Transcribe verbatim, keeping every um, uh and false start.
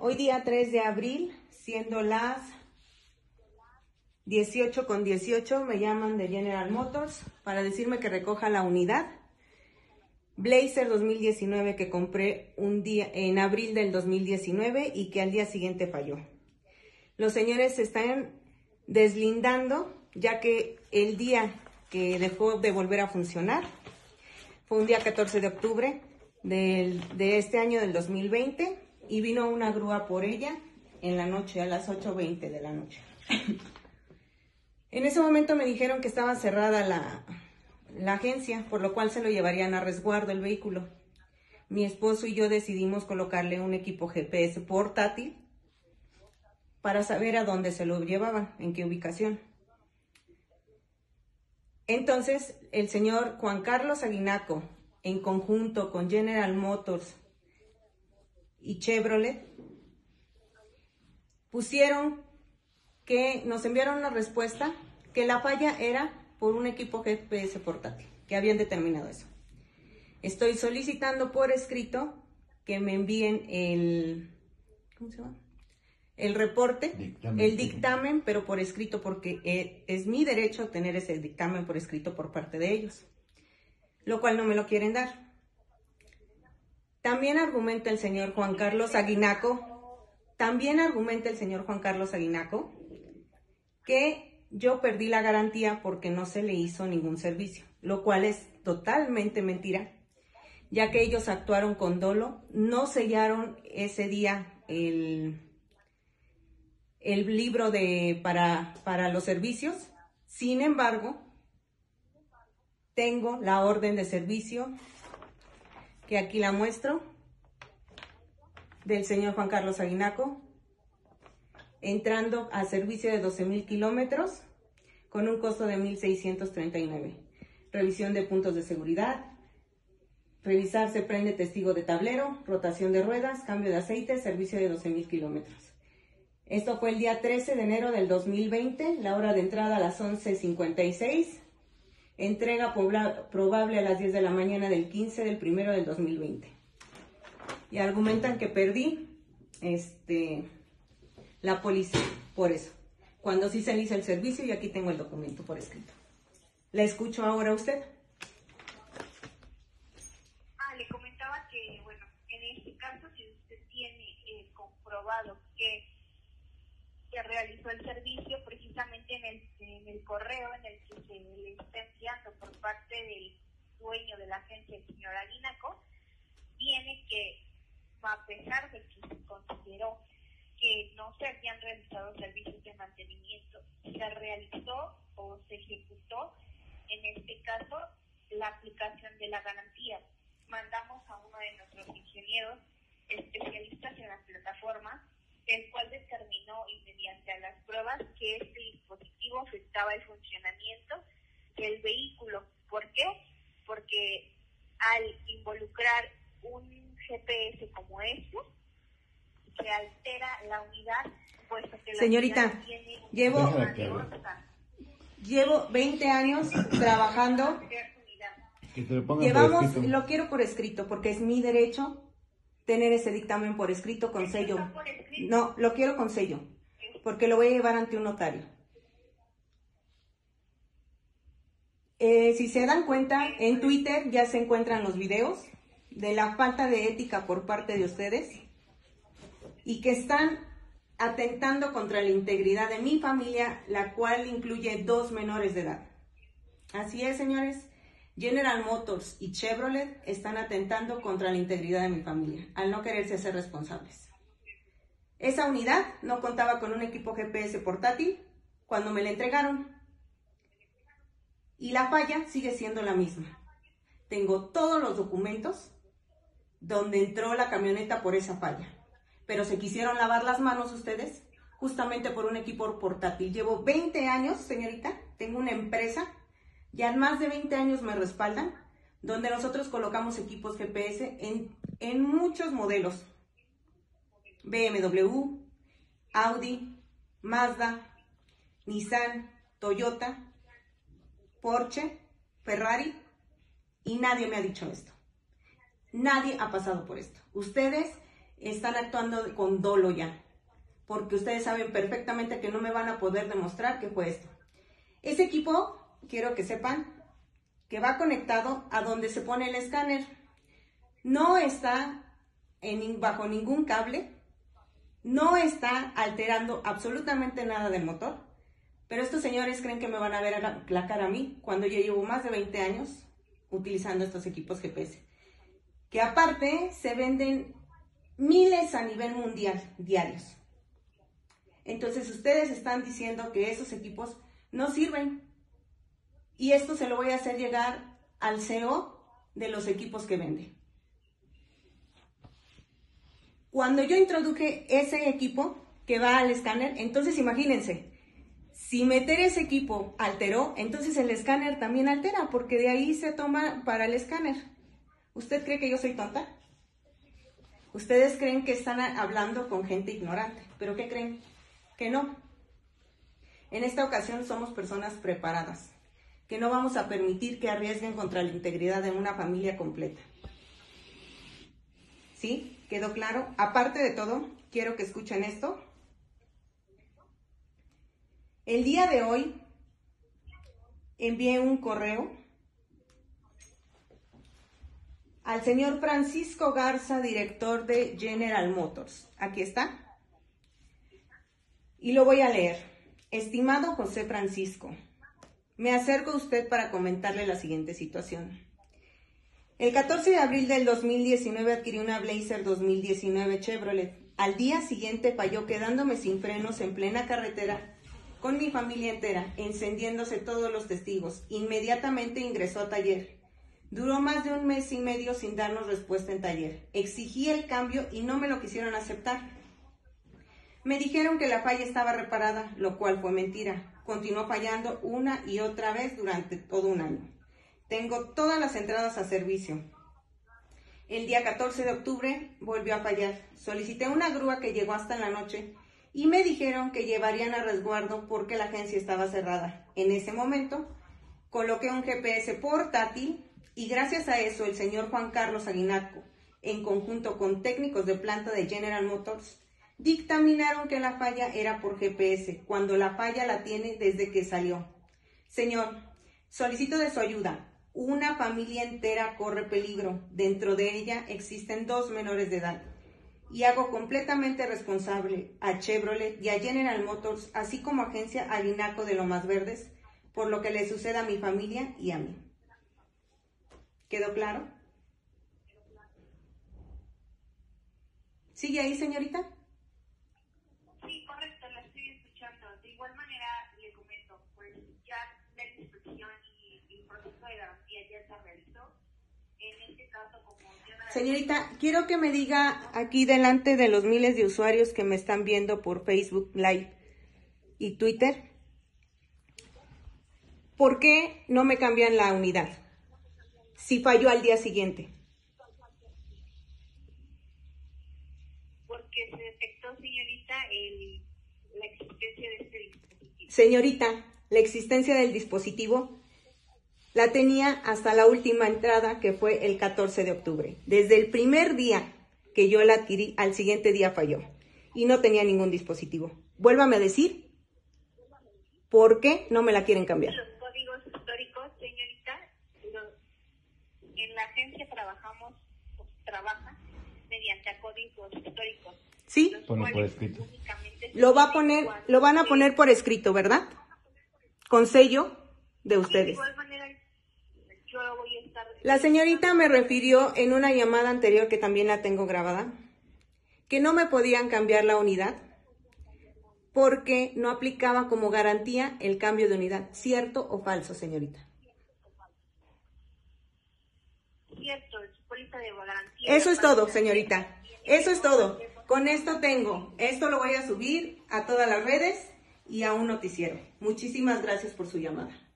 Hoy día tres de abril, siendo las dieciocho con dieciocho, me llaman de General Motors para decirme que recoja la unidad Blazer dos mil diecinueve que compré un día en abril del dos mil diecinueve y que al día siguiente falló. Los señores se están deslindando, ya que el día que dejó de volver a funcionar fue un día catorce de octubre del, de este año del dos mil veinte, y vino una grúa por ella en la noche, a las ocho veinte de la noche. En ese momento me dijeron que estaba cerrada la, la agencia, por lo cual se lo llevarían a resguardo el vehículo. Mi esposo y yo decidimos colocarle un equipo G P S portátil para saber a dónde se lo llevaban, en qué ubicación. Entonces, el señor Juan Carlos Aguinaco, en conjunto con General Motors y Chevrolet, pusieron que nos enviaron una respuesta que la falla era por un equipo G P S portátil, que habían determinado eso. Estoy solicitando por escrito que me envíen el, ¿cómo se llama? el reporte, dictamen. el dictamen, pero por escrito, porque es mi derecho tener ese dictamen por escrito por parte de ellos, lo cual no me lo quieren dar. También argumenta el señor Juan Carlos Aguinaco, también argumenta el señor Juan Carlos Aguinaco que yo perdí la garantía porque no se le hizo ningún servicio, lo cual es totalmente mentira, ya que ellos actuaron con dolo, no sellaron ese día el, el libro de, para, para los servicios. Sin embargo, tengo la orden de servicio, que aquí la muestro, del señor Juan Carlos Aguinaco, entrando a servicio de doce mil kilómetros, con un costo de mil seiscientos treinta y nueve. Revisión de puntos de seguridad, revisar se prende testigo de tablero, rotación de ruedas, cambio de aceite, servicio de doce mil kilómetros. Esto fue el día trece de enero del dos mil veinte, la hora de entrada a las once cincuenta y seis. Entrega probable a las diez de la mañana del quince del primero del dos mil veinte. Y argumentan que perdí este, la póliza por eso, cuando sí se le hizo el servicio, y aquí tengo el documento por escrito. ¿La escucho ahora a usted? Ah, le comentaba que, bueno, en este caso, si usted tiene eh, comprobado que, que realizó el servicio, precisamente en el, en el correo en el que se le está enviando por parte del dueño de la agencia, el señor Aguinaco, viene que, a pesar de que se consideró que no se habían realizado servicios de mantenimiento, se realizó o se ejecutó, en este caso, la aplicación de la garantía. Mandamos a uno de nuestros ingenieros especialistas en la plataforma, el cual determinó, y mediante a las pruebas, que este dispositivo afectaba el funcionamiento del vehículo. ¿Por qué? Porque al involucrar un G P S como este, se altera la unidad, puesto que la Señorita, unidad tiene un llevo, llevo veinte años trabajando. Que te lo Llevamos, lo quiero por escrito, porque es mi derecho tener ese dictamen por escrito con sello. No, lo quiero con sello, porque lo voy a llevar ante un notario. Eh, si se dan cuenta, en Twitter ya se encuentran los videos de la falta de ética por parte de ustedes y que están atentando contra la integridad de mi familia, la cual incluye dos menores de edad. Así es, señores. General Motors y Chevrolet están atentando contra la integridad de mi familia, al no quererse ser responsables. Esa unidad no contaba con un equipo G P S portátil cuando me la entregaron. Y la falla sigue siendo la misma. Tengo todos los documentos donde entró la camioneta por esa falla. Pero se quisieron lavar las manos ustedes justamente por un equipo portátil. Llevo veinte años, señorita, tengo una empresa. Ya más de veinte años me respaldan, donde nosotros colocamos equipos G P S en, en muchos modelos. B M W, Audi, Mazda, Nissan, Toyota, Porsche, Ferrari, y nadie me ha dicho esto. Nadie ha pasado por esto. Ustedes están actuando con dolo ya, porque ustedes saben perfectamente que no me van a poder demostrar que fue esto. Este equipo, quiero que sepan, que va conectado a donde se pone el escáner. No está en, bajo ningún cable, no está alterando absolutamente nada del motor, pero estos señores creen que me van a ver la, la cara a mí cuando yo llevo más de veinte años utilizando estos equipos G P S, que aparte se venden miles a nivel mundial diarios. Entonces ustedes están diciendo que esos equipos no sirven. Y esto se lo voy a hacer llegar al C E O de los equipos que vende. Cuando yo introduje ese equipo que va al escáner, entonces imagínense, si meter ese equipo alteró, entonces el escáner también altera, porque de ahí se toma para el escáner. ¿Usted cree que yo soy tonta? Ustedes creen que están hablando con gente ignorante, pero ¿qué creen? Que no. En esta ocasión somos personas preparadas, que no vamos a permitir que arriesguen contra la integridad de una familia completa. ¿Sí? ¿Quedó claro? Aparte de todo, quiero que escuchen esto. El día de hoy envié un correo al señor Francisco Garza, director de General Motors. Aquí está. Y lo voy a leer. Estimado José Francisco, me acerco a usted para comentarle la siguiente situación. El catorce de abril del dos mil diecinueve adquirí una Blazer dos mil diecinueve Chevrolet. Al día siguiente falló, quedándome sin frenos en plena carretera con mi familia entera, encendiéndose todos los testigos. Inmediatamente ingresó a taller. Duró más de un mes y medio sin darnos respuesta en taller. Exigí el cambio y no me lo quisieron aceptar. Me dijeron que la falla estaba reparada, lo cual fue mentira. Continuó fallando una y otra vez durante todo un año. Tengo todas las entradas a servicio. El día catorce de octubre volvió a fallar. Solicité una grúa que llegó hasta la noche y me dijeron que llevarían a resguardo porque la agencia estaba cerrada. En ese momento coloqué un G P S portátil y gracias a eso el señor Juan Carlos Aguinaco, en conjunto con técnicos de planta de General Motors, dictaminaron que la falla era por G P S, cuando la falla la tiene desde que salió. Señor, solicito de su ayuda. Una familia entera corre peligro. Dentro de ella existen dos menores de edad. Y hago completamente responsable a Chevrolet y a General Motors, así como agencia Aguinaco de Lomas Verdes, por lo que le suceda a mi familia y a mí. ¿Quedó claro? ¿Sigue ahí, señorita? Señorita, quiero que me diga aquí delante de los miles de usuarios que me están viendo por Facebook Live y Twitter, ¿por qué no me cambian la unidad si falló al día siguiente? Porque se detectó, señorita, el, la existencia de este dispositivo. Señorita, la existencia del dispositivo la tenía hasta la última entrada, que fue el catorce de octubre. Desde el primer día que yo la adquirí, al siguiente día falló. Y no tenía ningún dispositivo. Vuélvame a decir, ¿por qué no me la quieren cambiar? Los códigos históricos, señorita, los, en la agencia trabajamos, trabaja mediante códigos históricos. ¿Sí? Ponlo por escrito. Lo, va a poner, lo van a poner por escrito, ¿verdad? Con sello de ustedes. La señorita me refirió en una llamada anterior, que también la tengo grabada, que no me podían cambiar la unidad porque no aplicaba como garantía el cambio de unidad. ¿Cierto o falso, señorita? Cierto, de garantía. Eso es todo, señorita. Eso es todo. Con esto tengo. Esto lo voy a subir a todas las redes y a un noticiero. Muchísimas gracias por su llamada.